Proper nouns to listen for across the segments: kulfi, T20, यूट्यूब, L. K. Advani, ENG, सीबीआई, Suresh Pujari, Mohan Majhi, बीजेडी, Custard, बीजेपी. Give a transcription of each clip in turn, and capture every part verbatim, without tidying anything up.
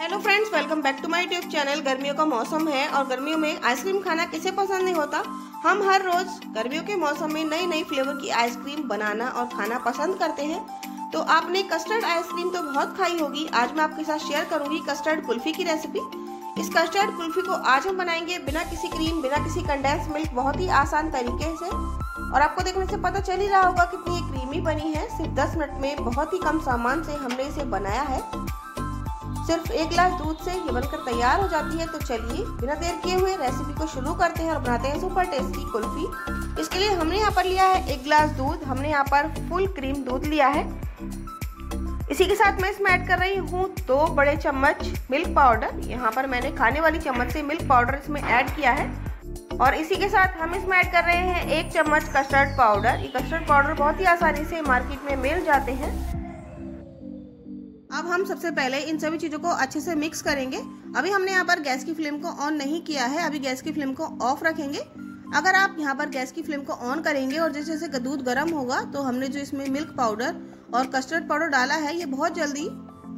Hello friends, welcome back to my यूट्यूब channel. गर्मियों का मौसम है और गर्मियों में आइसक्रीम खाना किसे पसंद नहीं होता। हम हर रोज गर्मियों के मौसम में नई नई फ्लेवर की आइसक्रीम बनाना और खाना पसंद करते हैं। तो आपने कस्टर्ड आइसक्रीम तो बहुत खाई होगी। आज मैं आपके साथ शेयर करूंगी कस्टर्ड कुल्फी की रेसिपी। इस कस्टर्ड कुल्फी को आज हम बनाएंगे बिना किसी क्रीम, बिना किसी कंडेंस मिल्क, बहुत ही आसान तरीके से। और आपको देखने से पता चल ही रहा होगा कितनी क्रीमी बनी है। सिर्फ दस मिनट में बहुत ही कम सामान से हमने इसे बनाया है। सिर्फ एक गिलास दूध से ये बनकर तैयार हो जाती है। तो चलिए बिना देर किए हुए रेसिपी को शुरू करते हैं और बनाते हैं सुपर टेस्टी कुल्फी। इसके लिए हमने यहाँ पर लिया है एक गिलास दूध। हमने यहाँ पर फुल क्रीम दूध लिया है। इसी के साथ मैं इसमें ऐड कर रही हूँ दो बड़े चम्मच मिल्क पाउडर। यहाँ पर मैंने खाने वाली चम्मच से मिल्क पाउडर इसमें ऐड किया है। और इसी के साथ हम इसमें ऐड कर रहे हैं एक चम्मच कस्टर्ड पाउडर। ये कस्टर्ड पाउडर बहुत ही आसानी से मार्केट में मिल जाते हैं। अब हम सबसे पहले इन सभी चीज़ों को अच्छे से मिक्स करेंगे। अभी हमने यहाँ पर गैस की फ्लेम को ऑन नहीं किया है। अभी गैस की फ्लेम को ऑफ रखेंगे। अगर आप यहाँ पर गैस की फ्लेम को ऑन करेंगे और जैसे जैसे दूध गर्म होगा तो हमने जो इसमें मिल्क पाउडर और कस्टर्ड पाउडर डाला है ये बहुत जल्दी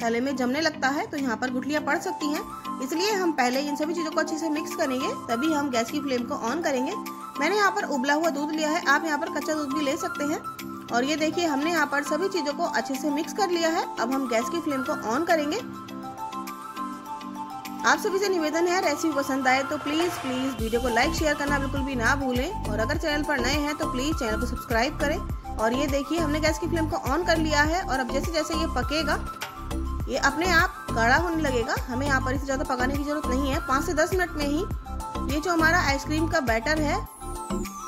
तले में जमने लगता है। तो यहाँ पर गुठलियाँ पड़ सकती हैं, इसलिए हम पहले इन सभी चीज़ों को अच्छे से मिक्स करेंगे, तभी हम गैस की फ्लेम को ऑन करेंगे। मैंने यहाँ पर उबला हुआ दूध लिया है, आप यहाँ पर कच्चा दूध भी ले सकते हैं। और ये देखिए हमने यहाँ पर सभी चीज़ों को अच्छे से मिक्स कर लिया है। अब हम गैस की फ्लेम को ऑन करेंगे। आप सभी से निवेदन है, रेसिपी पसंद आए तो प्लीज़ प्लीज़ वीडियो को लाइक शेयर करना बिल्कुल भी ना भूलें। और अगर चैनल पर नए हैं तो प्लीज़ चैनल को सब्सक्राइब करें। और ये देखिए हमने गैस की फ्लेम को ऑन कर लिया है। और अब जैसे जैसे ये पकेगा ये अपने आप गाढ़ा होने लगेगा। हमें यहाँ पर इसे ज़्यादा पकाने की ज़रूरत नहीं है। पाँच से दस मिनट में ही ये जो हमारा आइसक्रीम का बैटर है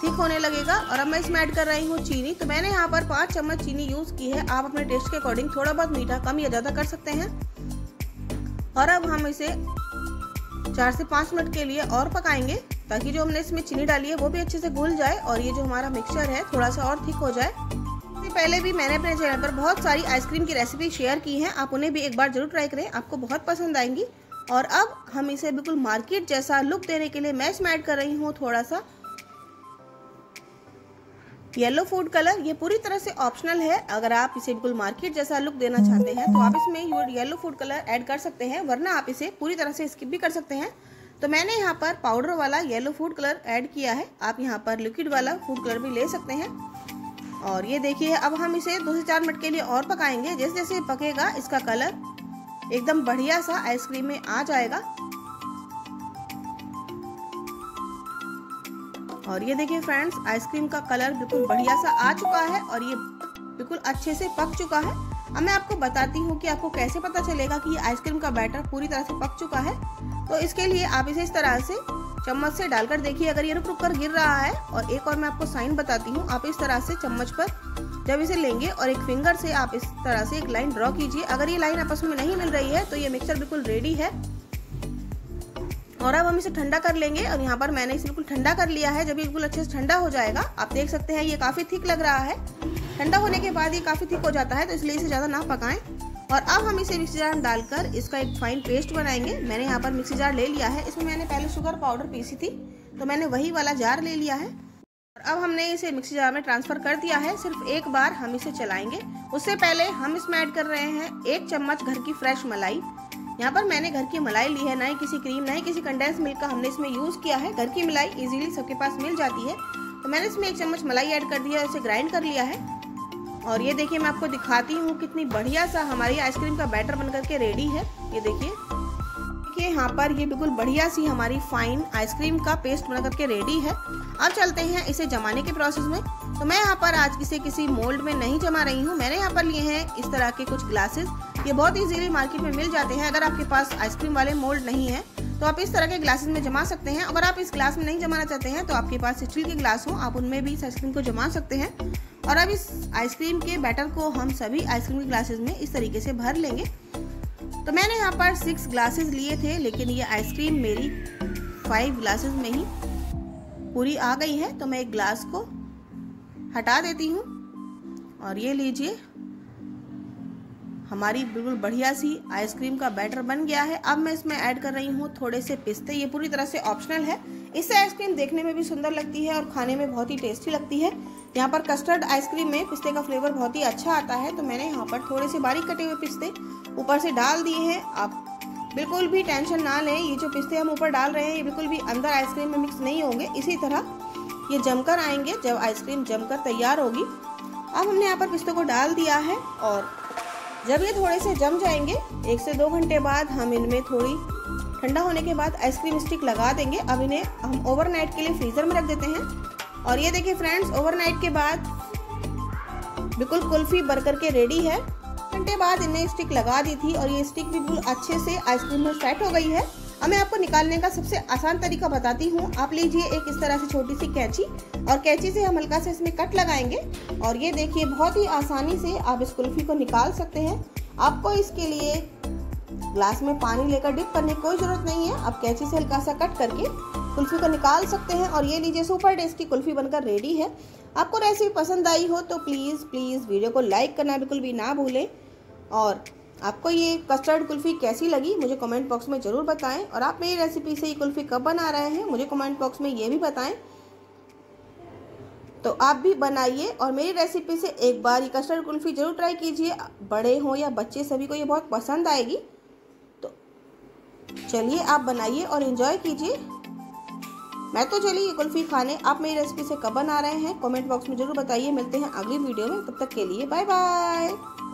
ठीक होने लगेगा। और अब मैं इसमें ऐड कर रही हूँ चीनी। तो मैंने यहाँ पर पाँच चम्मच चीनी यूज़ की है। आप अपने टेस्ट के अकॉर्डिंग थोड़ा बहुत मीठा कम या ज़्यादा कर सकते हैं। और अब हम इसे चार से पाँच मिनट के लिए और पकाएंगे ताकि जो हमने इसमें चीनी डाली है वो भी अच्छे से घुल जाए और ये जो हमारा मिक्सचर है थोड़ा सा और थिक हो जाए। इससे पहले भी मैंने अपने चैनल पर बहुत सारी आइसक्रीम की रेसिपी शेयर की हैं, आप उन्हें भी एक बार जरूर ट्राई करें, आपको बहुत पसंद आएंगी। और अब हम इसे बिल्कुल मार्केट जैसा लुक देने के लिए मैं इसमें ऐड कर रही हूँ थोड़ा सा येलो फूड कलर। ये पूरी तरह से ऑप्शनल है। अगर आप इसे बिल्कुल मार्केट जैसा लुक देना चाहते हैं तो आप इसमें येलो फूड कलर ऐड कर सकते हैं, वरना आप इसे पूरी तरह से स्किप भी कर सकते हैं। तो मैंने यहाँ पर पाउडर वाला येलो फूड कलर ऐड किया है। आप यहाँ पर लिक्विड वाला फूड कलर भी ले सकते हैं। और ये देखिए अब हम इसे दो से चार मिनट के लिए और पकाएंगे। जैसे जैसे पकेगा इसका कलर एकदम बढ़िया सा आइसक्रीम में आ जाएगा। और ये देखिए फ्रेंड्स, आइसक्रीम का कलर बिल्कुल बढ़िया सा आ चुका है और ये बिल्कुल अच्छे से पक चुका है। अब मैं आपको बताती हूँ कि आपको कैसे पता चलेगा कि ये आइसक्रीम का बैटर पूरी तरह से पक चुका है। तो इसके लिए आप इसे इस तरह से चम्मच से डालकर देखिए, अगर ये रुक रुक कर गिर रहा है। और एक और मैं आपको साइन बताती हूँ, आप इस तरह से चम्मच पर जब इसे लेंगे और एक फिंगर से आप इस तरह से एक लाइन ड्रॉ कीजिए। अगर ये लाइन आपस में नहीं मिल रही है तो ये मिक्सचर बिल्कुल रेडी है। और अब हम इसे ठंडा कर लेंगे। और यहाँ पर मैंने इसे बिल्कुल ठंडा कर लिया है। जब ये बिल्कुल अच्छे से ठंडा हो जाएगा, आप देख सकते हैं ये काफ़ी थिक लग रहा है। ठंडा होने के बाद ये काफ़ी थिक हो जाता है, तो इसलिए इसे ज़्यादा ना पकाएं। और अब हम इसे मिक्सी जार में डालकर इसका एक फाइन पेस्ट बनाएंगे। मैंने यहाँ पर मिक्सी जार ले लिया है। इसमें मैंने पहले शुगर पाउडर पीसी थी, तो मैंने वही वाला जार ले लिया है। और अब हमने इसे मिक्सी जार में ट्रांसफ़र कर दिया है। सिर्फ एक बार हम इसे चलाएँगे। उससे पहले हम इसमें ऐड कर रहे हैं एक चम्मच घर की फ्रेश मलाई। यहाँ पर मैंने घर की मलाई ली है, ना ही किसी क्रीम ना ही किसी कंडेंस मिल्क का हमने इसमें यूज़ किया है। घर की मलाई इजीली सबके पास मिल जाती है। तो मैंने इसमें एक चम्मच मलाई ऐड कर दिया और इसे ग्राइंड कर लिया है। और ये देखिए मैं आपको दिखाती हूँ कितनी बढ़िया सा हमारी आइसक्रीम का बैटर बनकर के रेडी है। ये देखिए देखिए यहाँ पर ये बिल्कुल बढ़िया सी हमारी फाइन आइसक्रीम का पेस्ट बनकर के रेडी है। अब चलते हैं इसे जमाने के प्रोसेस में। तो मैं यहाँ पर आज इसे किसी मोल्ड में नहीं जमा रही हूँ। मैंने यहाँ पर लिए हैं इस तरह के कुछ ग्लासेस। ये बहुत इजीली मार्केट में मिल जाते हैं। अगर आपके पास आइसक्रीम वाले मोल्ड नहीं है तो आप इस तरह के ग्लासेस में जमा सकते हैं। अगर आप इस ग्लास में नहीं जमाना चाहते हैं तो आपके पास स्टील के ग्लास हो, आप उनमें भी इस आइसक्रीम को जमा सकते हैं। और अब इस आइसक्रीम के बैटर को हम सभी आइसक्रीम के ग्लासेस में इस तरीके से भर लेंगे। तो मैंने यहाँ पर सिक्स ग्लासेस लिए थे, लेकिन ये आइसक्रीम मेरी फाइव ग्लासेस में ही पूरी आ गई है। तो मैं एक ग्लास को हटा देती हूँ। और ये लीजिए हमारी बिल्कुल बढ़िया सी आइसक्रीम का बैटर बन गया है। अब मैं इसमें ऐड कर रही हूँ थोड़े से पिस्ते। ये पूरी तरह से ऑप्शनल है। इससे आइसक्रीम देखने में भी सुंदर लगती है और खाने में बहुत ही टेस्टी लगती है। यहाँ पर कस्टर्ड आइसक्रीम में पिस्ते का फ्लेवर बहुत ही अच्छा आता है। तो मैंने यहाँ पर थोड़े से बारीक कटे हुए पिस्ते ऊपर से डाल दिए हैं। आप बिल्कुल भी टेंशन ना लें, ये जो पिस्ते हम ऊपर डाल रहे हैं ये बिल्कुल भी अंदर आइसक्रीम में मिक्स नहीं होंगे। इसी तरह ये जमकर आएंगे जब आइसक्रीम जमकर तैयार होगी। अब हमने यहाँ पर पिस्ते को डाल दिया है और जब ये थोड़े से जम जाएंगे एक से दो घंटे बाद हम इनमें थोड़ी ठंडा होने के बाद आइसक्रीम स्टिक लगा देंगे। अब इन्हें हम ओवरनाइट के लिए फ्रीज़र में रख देते हैं। और ये देखिए फ्रेंड्स, ओवरनाइट के बाद बिल्कुल कुल्फी बर्गर के रेडी है। घंटे बाद इन्हें स्टिक लगा दी थी और ये स्टिक बिल्कुल अच्छे से आइसक्रीम में सेट हो गई है। अब मैं आपको निकालने का सबसे आसान तरीका बताती हूँ। आप लीजिए एक इस तरह से छोटी सी कैंची और कैंची से हम हल्का से इसमें कट लगाएंगे और ये देखिए बहुत ही आसानी से आप इस कुल्फी को निकाल सकते हैं। आपको इसके लिए ग्लास में पानी लेकर डिप करने की कोई ज़रूरत नहीं है। आप कैंची से हल्का सा कट करके कुल्फी को निकाल सकते हैं। और ये लीजिए सुपर टेस्टी कुल्फी बनकर रेडी है। आपको रेसिपी पसंद आई हो तो प्लीज़ प्लीज़ वीडियो को लाइक करना बिल्कुल भी ना भूलें। और आपको ये कस्टर्ड कुल्फ़ी कैसी लगी मुझे कमेंट बॉक्स में ज़रूर बताएं। और आप मेरी रेसिपी से ये कुल्फ़ी कब बना रहे हैं मुझे कमेंट बॉक्स में ये भी बताएं। तो आप भी बनाइए और मेरी रेसिपी से एक बार ये कस्टर्ड कुल्फ़ी ज़रूर ट्राई कीजिए। बड़े हों या बच्चे सभी को ये बहुत पसंद आएगी। तो चलिए आप बनाइए और इन्जॉय कीजिए। मैं तो चलिए ये कुल्फ़ी खाने। आप मेरी रेसिपी से कब बना रहे हैं कमेंट बॉक्स में ज़रूर बताइए। मिलते हैं अगली वीडियो में, तब तक के लिए बाय बाय।